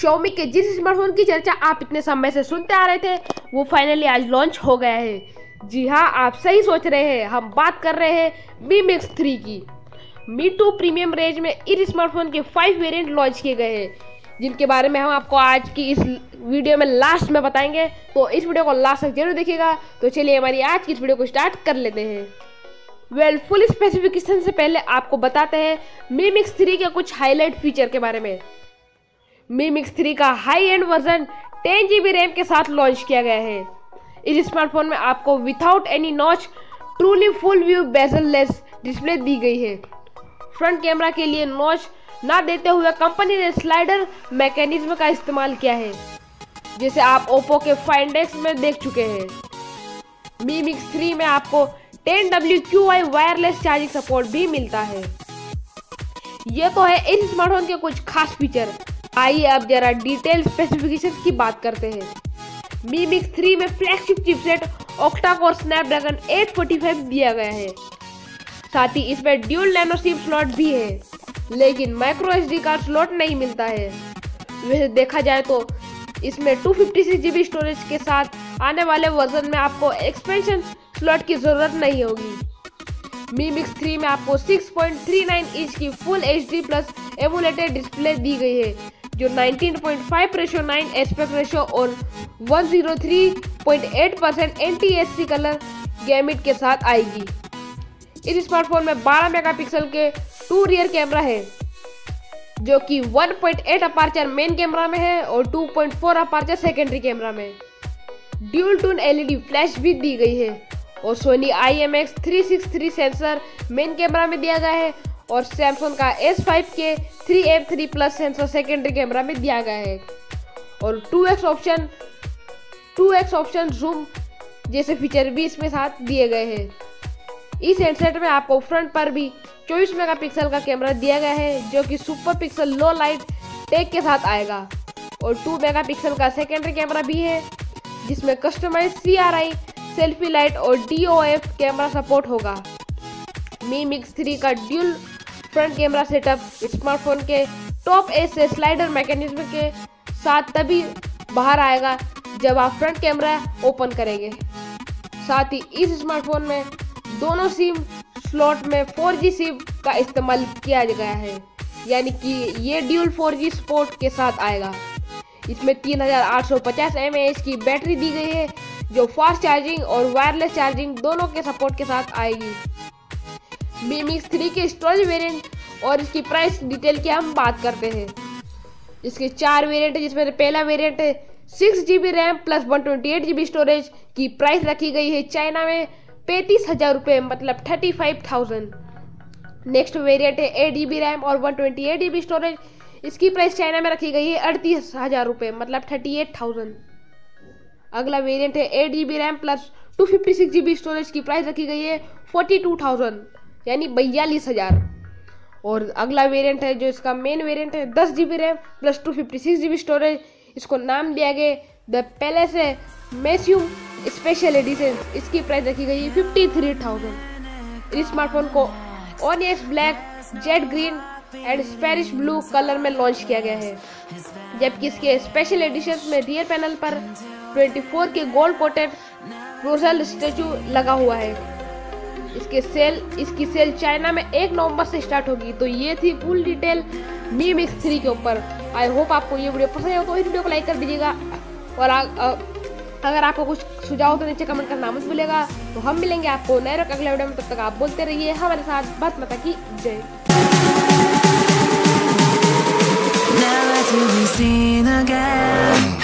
Xiaomi के जिस smartphone की चर्चा आप इतने समय से सुनते आ रहे थे वो फाइनली आज लॉन्च हो गया है। जी हाँ, आप सही सोच रहे हैं, हम बात कर रहे हैं Mi Mix 3 की। Mi 2 प्रीमियम रेंज में इस स्मार्टफोन के 5 वेरिएंट लॉन्च किए गए हैं, जिनके बारे में हम आपको आज की इस वीडियो में लास्ट में बताएंगे, तो इस वीडियो को लास्ट तक जरूर देखिएगा। तो चलिए हमारी आज की इस वीडियो को स्टार्ट कर लेते हैं। फुल स्पेसिफिकेशन से पहले आपको बताते हैं Mi Mix 3 के कुछ हाईलाइट फीचर के बारे में। Mi Mix 3 का high end version 10 GB RAM के साथ लॉन्च किया गया है। इस स्मार्टफोन में आपको without any notch truly full view bezelless display दी गई है। फ्रंट कैमरा के लिए नॉच ना देते हुए कंपनी ने स्लाइडर मैकेनिज्म का इस्तेमाल किया है, जैसे आप Oppo के Find X में देख चुके हैं। Mi Mix 3 में आपको 10WQI वायरलेस चार्जिंग सपोर्ट भी मिलता है। ये तो है इस स्मार्टफोन के कुछ खास फीचर। आइए अब जरा डिटेल स्पेसिफिकेशंस की बात करते हैं। Mi Mix 3 में फ्लैगशिप चिपसेट ऑक्टा-कोर स्नैपड्रैगन 845 दिया गया है। साथ ही इसमें ड्यूल नैनो सिम स्लॉट भी है, लेकिन माइक्रो एसडी कार्ड स्लॉट नहीं मिलता है। वैसे देखा जाए तो इसमें 256 GB स्टोरेज के साथ आने वाले वर्जन में आपको एक्सपेंशन स्लॉट की जरूरत नहीं होगी। Mi Mix 3 में आपको 6.39 इंच की full HD plus emulated display दी गई है, जो 19.5:9 एस्पेक्ट रेशो और 103.8% NTSC कलर गैमेट के साथ आएगी। इस स्मार्टफोन में 12 मेगापिक्सल के 2 रियर कैमरा है, जो कि 1.8 अपार्चर मेन कैमरा में है और 2.4 अपार्चर सेकेंडरी कैमरा में। ड्यूल टोन LED फ्लैश भी दी गई है और Sony IMX 363 sensor main camera में दिया गया है और सैमसंग का S5K 3M3 plus sensor secondary camera में दिया गया है और 2x ऑप्शन जूम जैसे फीचर भी इसमें साथ दिए गए हैं। इस हेडसेट में आपको फ्रंट पर भी 24 मेगापिक्सल का कैमरा दिया गया है, जो कि super pixel low light tech के साथ आएगा और 2 मेगापिक्सल का सेकेंडरी कैमरा भी है, जिसमें कस्टमाइज CRI सेल्फी लाइट और DOF कैमरा सपोर्ट होगा। Mi Mix 3 का dual front camera setup smartphone के टॉप एज से स्लाइडर मैकेनिज्म के साथ तभी बाहर आएगा जब आप फ्रंट कैमरा ओपन करेंगे। साथ ही इस स्मार्टफोन में दोनों सिम स्लॉट में 4G सिम का इस्तेमाल किया गया है, यानी कि ये ड्यूल 4G सपोर्ट के साथ आएगा। इसमें 3850 mAh की बैटरी दी गई है, जो फास्ट चार्जिंग और वायरलेस चार्जिंग दोनों के सपोर्ट के साथ आएगी। Mi Mix 3 के स्टोरेज वेरिएंट और इसकी प्राइस डिटेल की हम बात करते हैं। इसके 4 वेरिएंट है, जिसमें पहला वेरिएंट है 6 GB RAM plus 128 GB storage की प्राइस रखी गई है चाइना में 35,000 रुपये, मतलब 35,000। नेक्स्ट वेरिएंट है 8 GB रैम और 128 GB स्टोरेज, इसकी प्राइस चाइना में रखी गई है 38,000 रुपये, मतलब 38,000। अगला वेरिएंट है 8 GB RAM plus 256 GB storage की प्राइस रखी गई है 42,000, यानी 42,000। और अगला वेरिएंट है जो इसका मेन वेरिएंट है 10 GB RAM plus 256 GB storage, इसको नाम दिया गया द पैलेस है मैस्यूम स्पेशल एडिशन, इसकी प्राइस रखी गई है 53,000। इस स्मार्टफोन को onyx black, jet green and sapphire blue colour में लॉन्च किया गया है, जबकि इसके स्पेशल एडिशंस में रियर पैनल पर 24 के गोल्ड कोटेड रोजल स्टैचू लगा हुआ है। इसकी सेल चाइना में 1 नवंबर से स्टार्ट होगी। तो ये थी फुल डिटेल Mi Mix 3 के ऊपर। आई होप आपको ये वीडियो पसंद आया तो इस वीडियो को लाइक कर दीजिएगा और अगर आपको कुछ सुझाव तो नीचे कमेंट करना मत भूलिएगा। तो हम मिलेंगे आपको नए अगले वीडियो में, तब तक आप बोलते रहिए हमारे साथ भारत माता की जय।